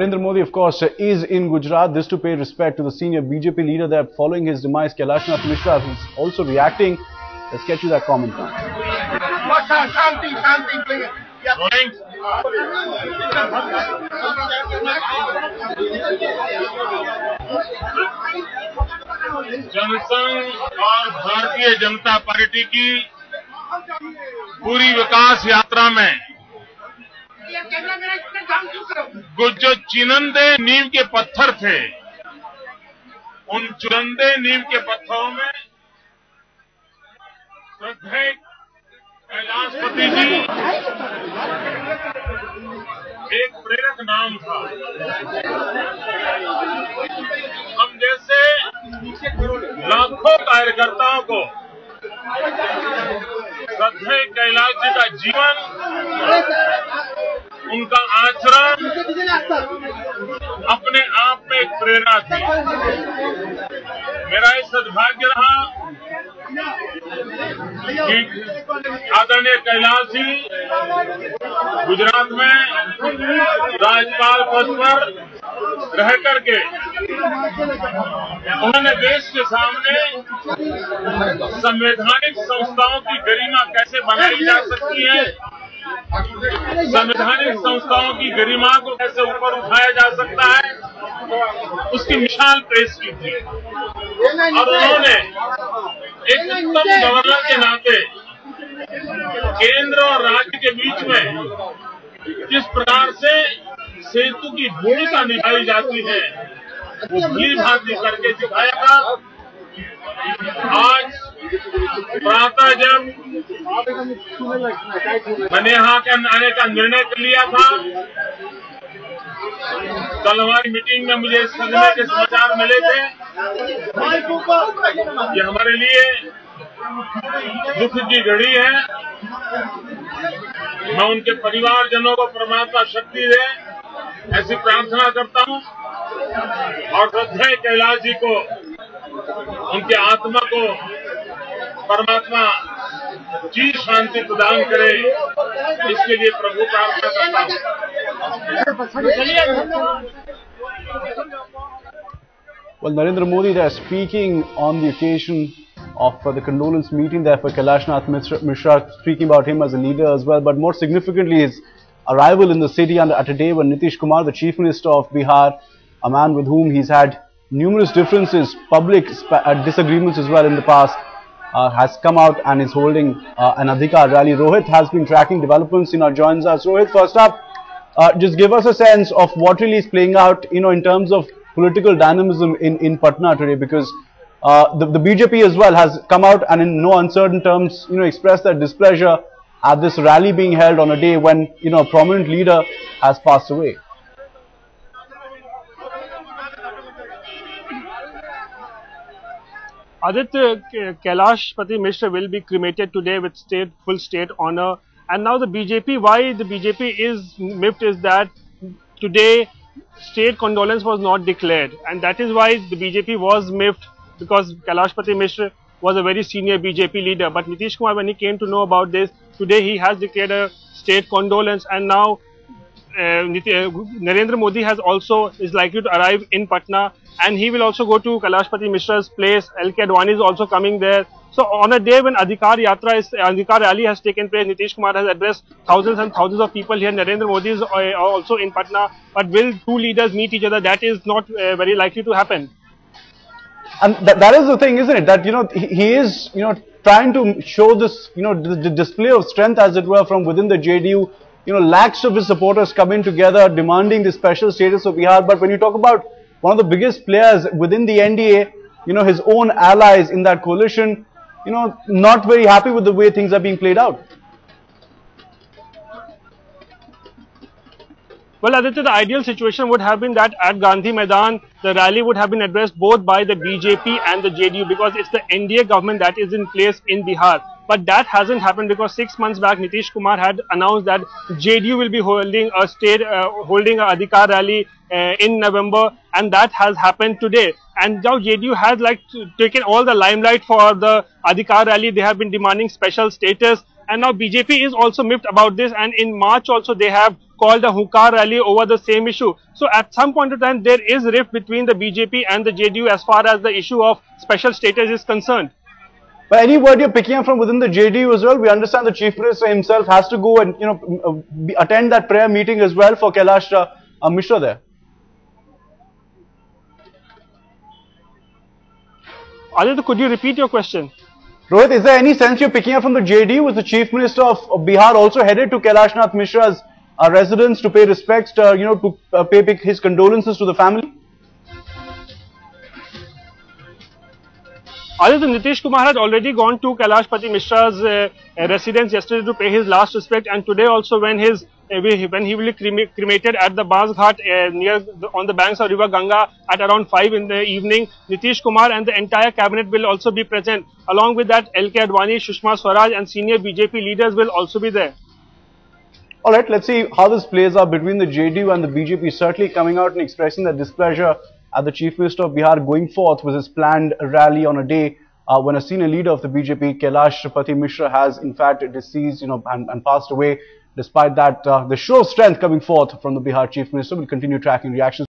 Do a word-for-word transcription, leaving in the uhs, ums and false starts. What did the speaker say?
Narendra Modi, of course, is in Gujarat. This to pay respect to the senior B J P leader there following his demise, Kailashpati Mishra, who's also reacting. Let's get you that comment now. Shanti, Shanti, please. Jansangh और Bharatiya Janata party की पूरी विकास यात्रा में जो चुनिंदे नीम के पत्थर थे, उन चुनिंदे नीम के पत्थरों में श्रद्धेय कैलाशपति जी एक प्रेरक नाम था। हम जैसे लाखों कार्यकर्ताओं को श्रद्धेय कैलाश जी का जीवन, उनका आचरण अपने आप में एक प्रेरणा थी। मेरा यह सद्भाग्य रहा कि आदरणीय कैलाश जी गुजरात में राज्यपाल पद पर रह करके उन्होंने देश के सामने संवैधानिक संस्थाओं की गरिमा कैसे बनाई जा सकती है, संवैधानिक संस्थाओं की गरिमा को कैसे ऊपर उठाया जा सकता है, उसकी मिसाल पेश की थी। और उन्होंने एक उत्तम गवर्नर के नाते केंद्र और राज्य के बीच में किस प्रकार से सेतु की भूमिका निभाई जाती है, वो भली भांति करके दिखाया था। आज प्रातः जब मैंने यहाँ के आने का निर्णय लिया था, कल हमारी मीटिंग में मुझे सदमे के समाचार मिले थे। ये हमारे लिए दुख की घड़ी है। मैं उनके परिवारजनों को परमात्मा शक्ति दे, ऐसी प्रार्थना करता हूँ। और श्रद्धेय कैलाश जी को, उनकी आत्मा को परमात्मा जी शांति प्रदान करे, इसके लिए प्रभु प्रार्थना करता हूं। Well, Narendra Modi there speaking on the occasion of uh, the condolence meeting there for Kailashnath Mishra, speaking about him as a leader as well, but more significantly his arrival in the city and at a day when Nitish Kumar, the Chief Minister of Bihar, a man with whom he's had numerous differences, public disagreements as well in the past, Uh, has come out and is holding uh, an Adhikar rally. Rohit has been tracking developments, you know, joins us. Rohit, first up, uh, just give us a sense of what really is playing out, you know, in terms of political dynamism in, in Patna today, because uh, the, the B J P as well has come out and in no uncertain terms, you know, expressed their displeasure at this rally being held on a day when, you know, a prominent leader has passed away. Aditya, Kailashpati Mishra will be cremated today with state, full state honour. And now the B J P, why the B J P is miffed is that today state condolence was not declared. And that is why the B J P was miffed, because Kailashpati Mishra was a very senior B J P leader. But Nitish Kumar, when he came to know about this, today he has declared a state condolence. And now uh, Narendra Modi has also is likely to arrive in Patna. And he will also go to Kailashpati Mishra's place. L K Advani is also coming there. So on a day when Adhikar Yatra is, Adhikar rally has taken place, Nitish Kumar has addressed thousands and thousands of people here. Narendra Modi is also in Patna. But will two leaders meet each other? That is not uh, very likely to happen. And th that is the thing, isn't it? That, you know, he, he is, you know, trying to show this, you know, the display of strength, as it were, from within the J D U. You know, lakhs of his supporters coming together, demanding the special status of Bihar. But when you talk about one of the biggest players within the N D A, you know, his own allies in that coalition, you know, not very happy with the way things are being played out. Well, Aditya, the ideal situation would have been that at Gandhi Maidan, the rally would have been addressed both by the B J P and the J D U, because it's the N D A government that is in place in Bihar. But that hasn't happened, because six months back, Nitish Kumar had announced that J D U will be holding a state, uh, holding a Adhikar rally uh, in November, and that has happened today. And now J D U has like taken all the limelight for the Adhikar rally. They have been demanding special status. And now B J P is also miffed about this, and in March also they have called a Hunkar rally over the same issue. So at some point of time there is rift between the B J P and the J D U as far as the issue of special status is concerned. But any word you're picking up from within the J D U as well? We understand the Chief Minister himself has to go and, you know, attend that prayer meeting as well for Kailash uh, Mishra there. Aditya, could you repeat your question? Rohit, is there any sense you're picking up from the J D U? Was the Chief Minister of Bihar also headed to Kailash Mishra's uh, residence to pay respects, to, you know, to uh, pay his condolences to the family? Aditya, Nitish Kumar had already gone to Kailashpati Mishra's uh, residence yesterday to pay his last respect, and today also when his uh, when he will be cremated at the Baz Ghat uh, near the, on the banks of river Ganga at around five in the evening, Nitish Kumar and the entire cabinet will also be present. Along with that, L K Advani, Shushma Swaraj and senior B J P leaders will also be there. All right, let's see how this plays out between the J D U and the B J P, certainly coming out and expressing their displeasure at the Chief Minister of Bihar going forth with his planned rally on a day uh, when a senior leader of the B J P, Kailashpati Mishra, has in fact deceased, you know, and, and passed away. Despite that, uh, the show of strength coming forth from the Bihar Chief Minister. Will continue tracking reactions.